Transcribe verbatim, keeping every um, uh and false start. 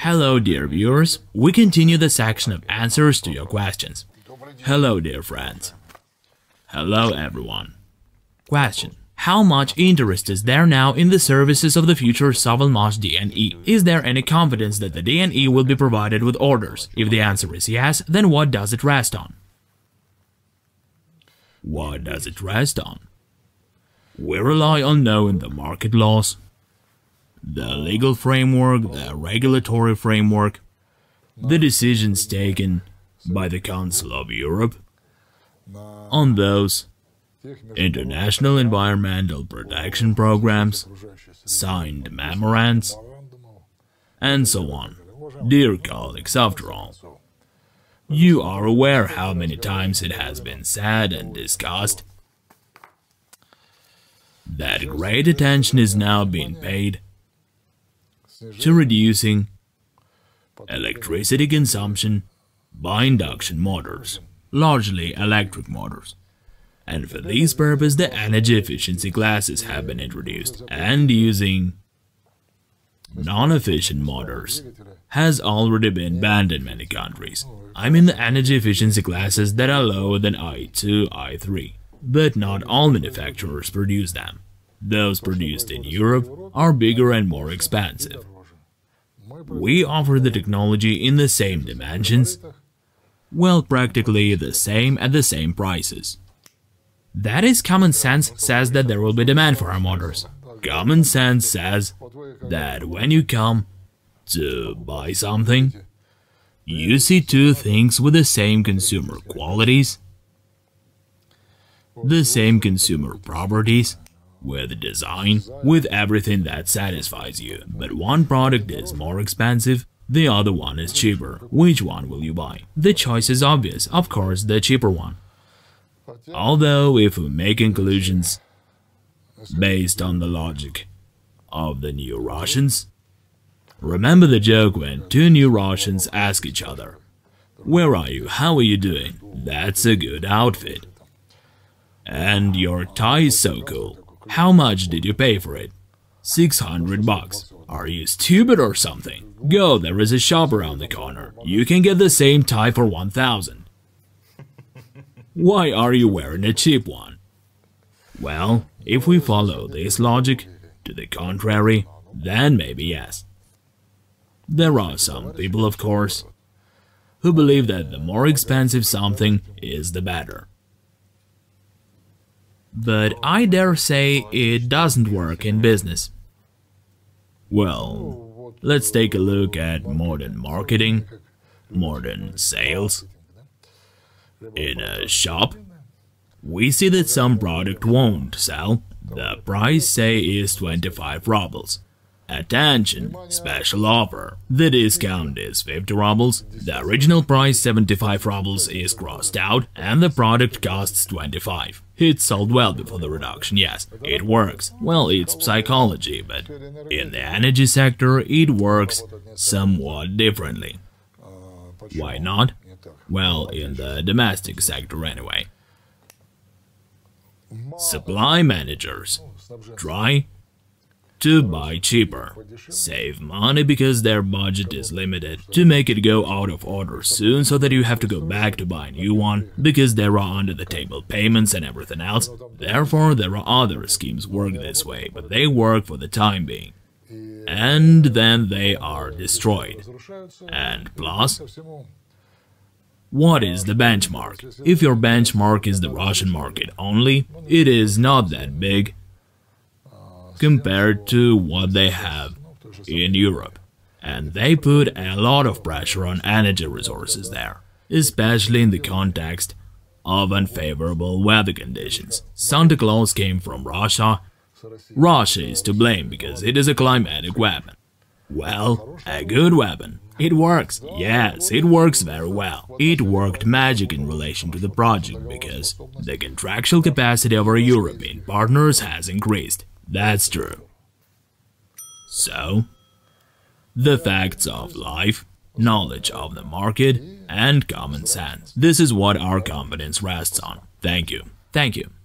Hello, dear viewers. We continue the section of answers to your questions. Hello, dear friends. Hello, everyone. Question. How much interest is there now in the services of the future Sovelmash D and E? Is there any confidence that the D and E will be provided with orders? If the answer is yes, then what does it rest on? What does it rest on? We rely on knowing the market laws, the legal framework, the regulatory framework, the decisions taken by the Council of Europe, on those international environmental protection programs, signed memorandums, and so on. Dear colleagues, after all, you are aware how many times it has been said and discussed that great attention is now being paid to reducing electricity consumption by induction motors, largely electric motors. And for this purpose, the energy efficiency classes have been introduced, and using non-efficient motors has already been banned in many countries. I mean the energy efficiency classes that are lower than I two, I three. But not all manufacturers produce them. Those produced in Europe are bigger and more expensive. We offer the technology in the same dimensions, well, practically the same at the same prices. That is, common sense says that there will be demand for our motors. Common sense says that when you come to buy something, you see two things with the same consumer qualities, the same consumer properties, with design, with everything that satisfies you. But one product is more expensive, the other one is cheaper. Which one will you buy? The choice is obvious, of course, the cheaper one. Although, if we make conclusions based on the logic of the new Russians, remember the joke when two new Russians ask each other, "Where are you? How are you doing? That's a good outfit. And your tie is so cool. How much did you pay for it? six hundred bucks. Are you stupid or something? Go, there is a shop around the corner. You can get the same tie for one thousand. Why are you wearing a cheap one?" Well, if we follow this logic, to the contrary, then maybe yes. There are some people, of course, who believe that the more expensive something is, the better. But I dare say it doesn't work in business. Well, let's take a look at modern marketing, modern sales. In a shop, we see that some product won't sell. The price, say, is twenty-five rubles. Attention, special offer. The discount is fifty rubles, the original price seventy-five rubles is crossed out, and the product costs twenty-five. It's sold well before the reduction, yes, it works. Well, it's psychology, but in the energy sector it works somewhat differently. Why not? Well, in the domestic sector anyway. Supply managers try to buy cheaper, save money because their budget is limited, to make it go out of order soon so that you have to go back to buy a new one, because there are under-the-table payments and everything else. Therefore, there are other schemes work this way, but they work for the time being. And then they are destroyed. And plus, what is the benchmark? If your benchmark is the Russian market only, it is not that big compared to what they have in Europe, and they put a lot of pressure on energy resources there, especially in the context of unfavorable weather conditions. Santa Claus came from Russia. Russia is to blame because it is a climatic weapon. Well, a good weapon. It works. Yes, it works very well. It worked magic in relation to the project because the contractual capacity of our European partners has increased. That's true. So, the facts of life, knowledge of the market, and common sense. This is what our confidence rests on. Thank you. Thank you.